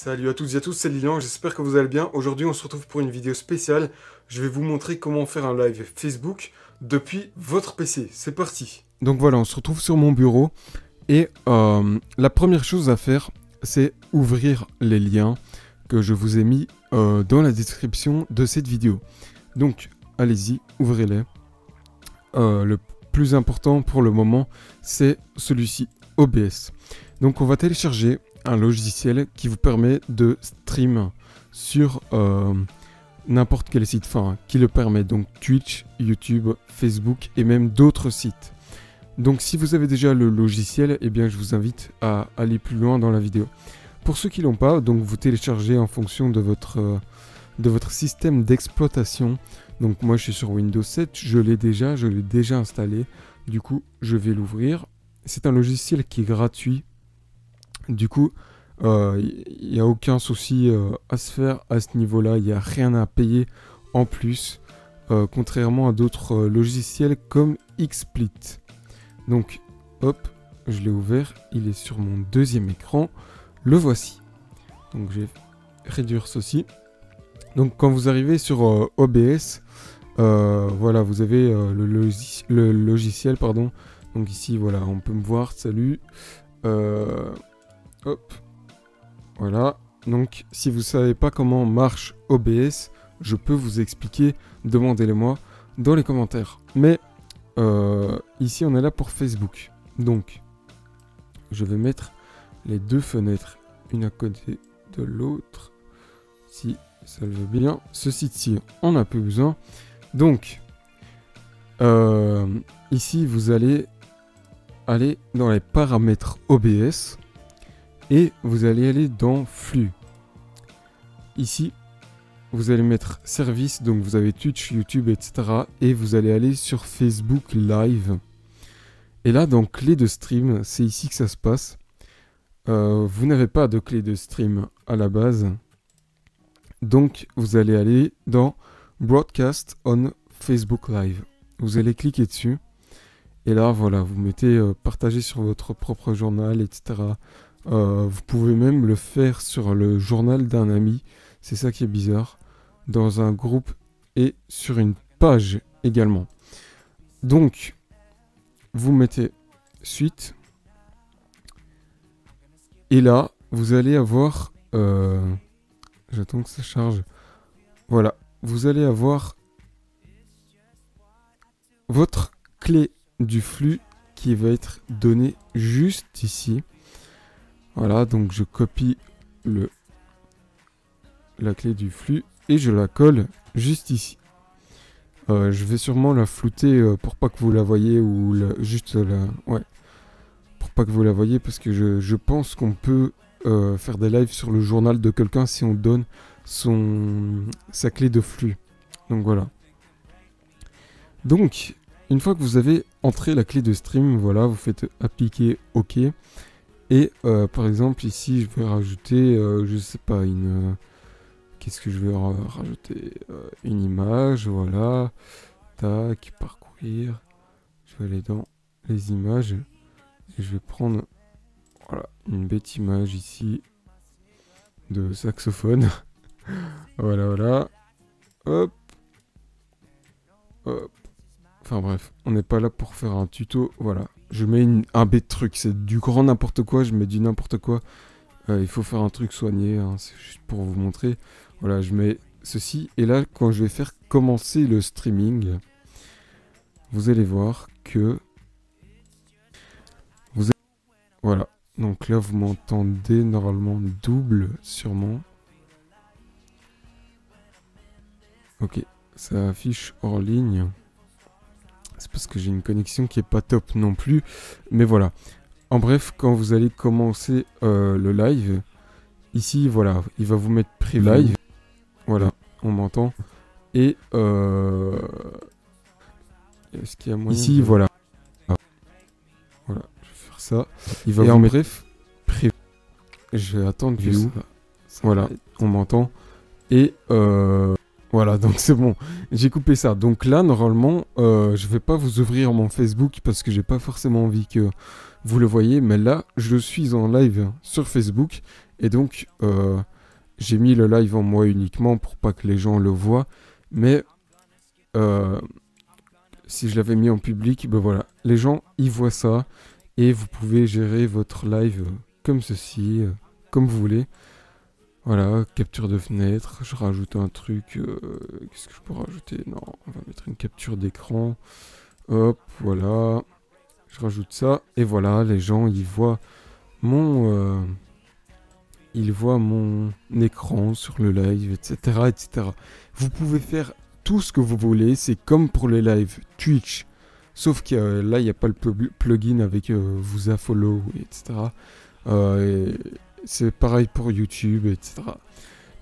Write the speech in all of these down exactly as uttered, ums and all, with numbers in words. Salut à toutes et à tous, c'est Lilian, j'espère que vous allez bien. Aujourd'hui on se retrouve pour une vidéo spéciale. Je vais vous montrer comment faire un live Facebook depuis votre P C. C'est parti. Donc voilà, on se retrouve sur mon bureau. Et euh, la première chose à faire, c'est ouvrir les liens que je vous ai mis euh, dans la description de cette vidéo. Donc allez-y, ouvrez-les. Euh, le plus important pour le moment, c'est celui-ci, O B S. Donc on va télécharger un logiciel qui vous permet de stream sur euh, n'importe quel site, enfin qui le permet, donc Twitch, YouTube, Facebook et même d'autres sites. Donc si vous avez déjà le logiciel, et eh bien je vous invite à aller plus loin dans la vidéo. Pour ceux qui l'ont pas, donc vous téléchargez en fonction de votre euh, de votre système d'exploitation. Donc moi je suis sur Windows sept, je l'ai déjà, je l'ai déjà installé. Du coup, je vais l'ouvrir. C'est un logiciel qui est gratuit. Du coup, il euh, n'y a aucun souci euh, à se faire à ce niveau-là. Il n'y a rien à payer en plus, euh, contrairement à d'autres euh, logiciels comme XSplit. Donc, hop, je l'ai ouvert. Il est sur mon deuxième écran. Le voici. Donc, je vais réduire ceci. Donc, quand vous arrivez sur euh, O B S, euh, voilà, vous avez euh, le, logi le logiciel, pardon. Donc ici, voilà, on peut me voir. Salut. Euh... Hop, voilà. Donc, si vous savez pas comment marche O B S, je peux vous expliquer. Demandez-le-moi dans les commentaires. Mais euh, ici, on est là pour Facebook. Donc, je vais mettre les deux fenêtres, une à côté de l'autre, si ça le veut bien. Ce site-ci, on n'a plus besoin. Donc, euh, ici, vous allez aller dans les paramètres O B S. Et vous allez aller dans flux. Ici, vous allez mettre service, donc vous avez Twitch, YouTube, et cetera. Et vous allez aller sur Facebook Live. Et là, dans clé de stream, c'est ici que ça se passe. Euh, vous n'avez pas de clé de stream à la base. Donc, vous allez aller dans Broadcast on Facebook Live. Vous allez cliquer dessus. Et là, voilà, vous mettez euh, partager sur votre propre journal, et cetera. Euh, vous pouvez même le faire sur le journal d'un ami, c'est ça qui est bizarre, dans un groupe et sur une page également. Donc, vous mettez suite, et là, vous allez avoir, euh, j'attends que ça charge, voilà, vous allez avoir votre clé du flux qui va être donnée juste ici. Voilà, donc je copie le, la clé du flux et je la colle juste ici. Euh, je vais sûrement la flouter euh, pour pas que vous la voyez ou la, juste la... Ouais, pour pas que vous la voyez parce que je, je pense qu'on peut euh, faire des lives sur le journal de quelqu'un si on donne son, sa clé de flux. Donc voilà. Donc, une fois que vous avez entré la clé de stream, voilà, vous faites appliquer OK. Et euh, par exemple ici je vais rajouter, euh, je sais pas, une... Euh, Qu'est-ce que je vais rajouter euh, une image, voilà. Tac, parcourir. Je vais aller dans les images. Et je vais prendre, voilà, une bête image ici. De saxophone. Voilà, voilà. Hop. Hop. Enfin bref, on n'est pas là pour faire un tuto, voilà. Je mets une, un bête truc, c'est du grand n'importe quoi, je mets du n'importe quoi. Euh, il faut faire un truc soigné, hein, c'est juste pour vous montrer. Voilà, je mets ceci. Et là, quand je vais faire commencer le streaming, vous allez voir que... Vous allez... Voilà, donc là, vous m'entendez normalement double, sûrement. Ok, ça affiche hors ligne. C'est parce que j'ai une connexion qui est pas top non plus. Mais voilà. En bref, quand vous allez commencer euh, le live, ici, voilà, il va vous mettre pré-live. Voilà, on m'entend. Et euh... est-ce qu'il y a moyen ici, de... voilà. Ah. Voilà, je vais faire ça. Il va Et vous en mettre... bref, pré... Je vais attendre que ça... Ça voilà, être... on m'entend. Et... Euh... Voilà, donc c'est bon, j'ai coupé ça. Donc là, normalement, euh, je vais pas vous ouvrir mon Facebook parce que j'ai pas forcément envie que vous le voyez. Mais là, je suis en live sur Facebook Et donc, euh, j'ai mis le live en moi uniquement pour pas que les gens le voient. Mais euh, si je l'avais mis en public, ben voilà, les gens, ils voient ça. Et vous pouvez gérer votre live comme ceci, euh, comme vous voulez. Voilà, capture de fenêtre. Je rajoute un truc. Euh, Qu'est-ce que je peux rajouter? Non, on va mettre une capture d'écran. Hop, voilà. Je rajoute ça. Et voilà, les gens, ils voient mon... Euh, ils voient mon écran sur le live, et cetera, et cetera. Vous pouvez faire tout ce que vous voulez. C'est comme pour les lives Twitch. Sauf que euh, là, il n'y a pas le plugin avec euh, vous a follow, et cetera. Euh, et c'est pareil pour YouTube, et cetera.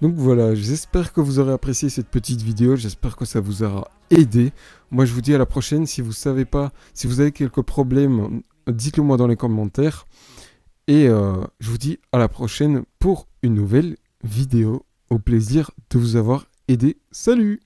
Donc voilà, j'espère que vous aurez apprécié cette petite vidéo. J'espère que ça vous aura aidé. Moi, je vous dis à la prochaine. Si vous savez pas, si vous avez quelques problèmes, dites-le moi dans les commentaires. Et euh, je vous dis à la prochaine pour une nouvelle vidéo. Au plaisir de vous avoir aidé. Salut!